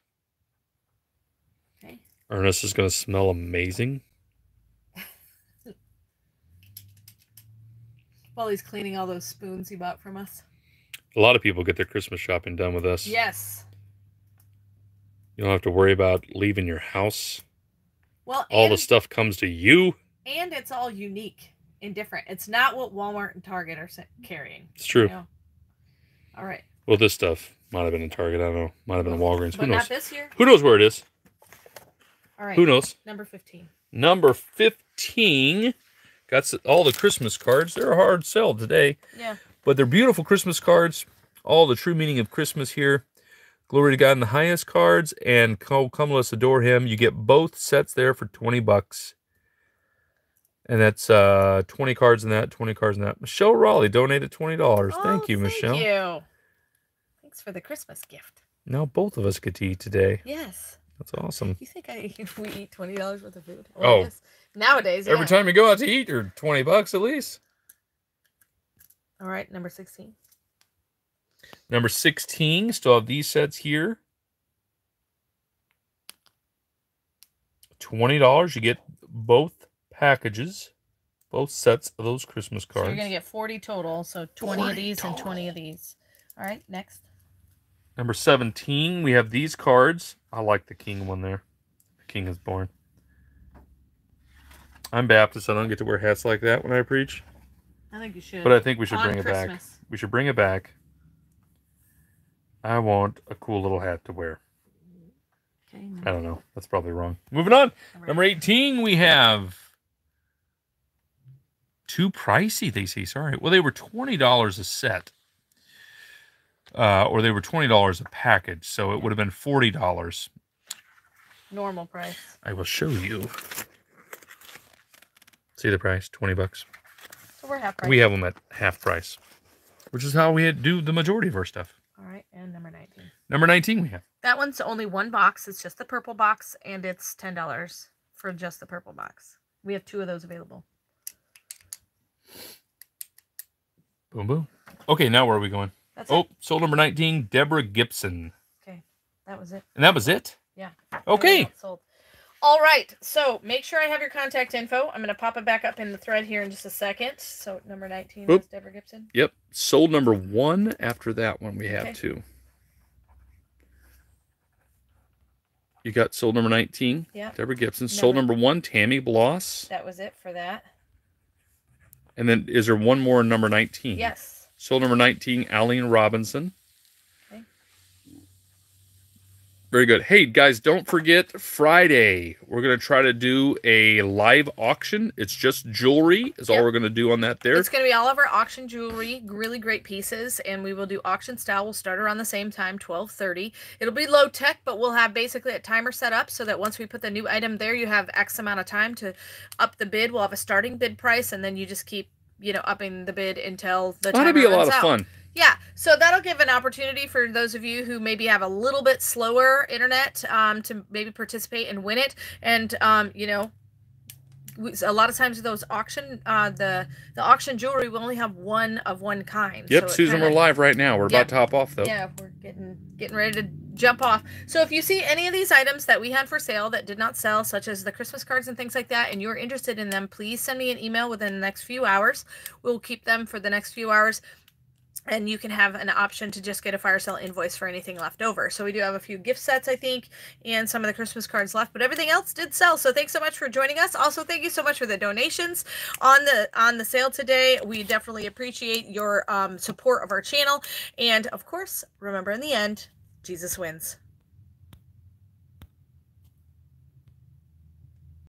Okay. Ernest is going to smell amazing. While he's cleaning all those spoons he bought from us. A lot of people get their Christmas shopping done with us. Yes. You don't have to worry about leaving your house. Well, all the stuff comes to you. And it's all unique and different. It's not what Walmart and Target are carrying. It's true. You know? All right. Well, this stuff might have been in Target. I don't know. Might have been in Walgreens. But who knows? Not this year. Who knows where it is? All right. Who knows? Number 15. Number 15. Got all the Christmas cards. They're a hard sell today. Yeah. But they're beautiful Christmas cards. All the true meaning of Christmas here. Glory to God in the highest cards. And come let us adore him. You get both sets there for 20 bucks. And that's 20 cards in that, 20 cards in that. Michelle Raleigh donated $20. Oh, thank you, Michelle. Thank you. Thanks for the Christmas gift. Now both of us get to eat today. Yes. That's awesome. You think we eat $20 worth of food? Oh. Nowadays, yeah. Every time you go out to eat, you're 20 bucks at least. All right, number 16. Number 16, still have these sets here. $20, you get both packages, both sets of those Christmas cards. So you're going to get 40 total, so 20 of these total. And 20 of these. All right, next. Number 17, we have these cards. I like the king one there. The king is born. I'm Baptist, so I don't get to wear hats like that when I preach. I think you should. But I think we should bring Christmas. It back. We should bring it back. I want a cool little hat to wear. Okay, no. I don't know. That's probably wrong. Moving on. Right. Number 18, we have too pricey, they say. Sorry. Well, they were $20 a set. Or they were $20 a package. So it would have been $40. Normal price. I will show you. See the price, 20 bucks. So we're half price. We have them at half price, which is how we do the majority of our stuff. All right, and number 19. Number 19 we have. That one's only one box. It's just the purple box, and it's $10 for just the purple box. We have 2 of those available. Boom, boom. Okay, now where are we going? That's it. Sold number 19, Deborah Gibson. Okay, that was it. And that was it? Yeah. Okay. Sold. All right, so make sure I have your contact info. I'm going to pop it back up in the thread here in just a second. So number 19 is Deborah Gibson. Yep, sold number 1 after that one we have too. You got sold number 19, yep. Deborah Gibson. Sold number 1, Tammy Bloss. That was it for that. And then is there one more in number 19? Yes. Sold number 19, Alline Robinson. Very good. Hey, guys, don't forget Friday. We're going to try to do a live auction. It's just jewelry is all we're going to do on that there. It's going to be all of our auction jewelry, really great pieces, and we will do auction style. We'll start around the same time, 12:30. It'll be low tech, but we'll have basically a timer set up so that once we put the new item there, you have X amount of time to up the bid. We'll have a starting bid price, and then you just keep, you know, upping the bid until the timer runs out. That'll be a lot of fun. Yeah, so that'll give an opportunity for those of you who maybe have a little bit slower internet to maybe participate and win it. And, you know, a lot of times with those auction, the auction jewelry, we only have one of one kind. Yep, so Susan, we're live right now. We're about to hop off, though. Yeah, we're getting ready to jump off. So if you see any of these items that we had for sale that did not sell, such as the Christmas cards and things like that, and you're interested in them, please send me an email within the next few hours. We'll keep them for the next few hours. And you can have an option to just get a fire sale invoice for anything left over. So we do have a few gift sets, I think, and some of the Christmas cards left. But everything else did sell. So thanks so much for joining us. Also, thank you so much for the donations on the sale today. We definitely appreciate your support of our channel. And, of course, remember in the end, Jesus wins.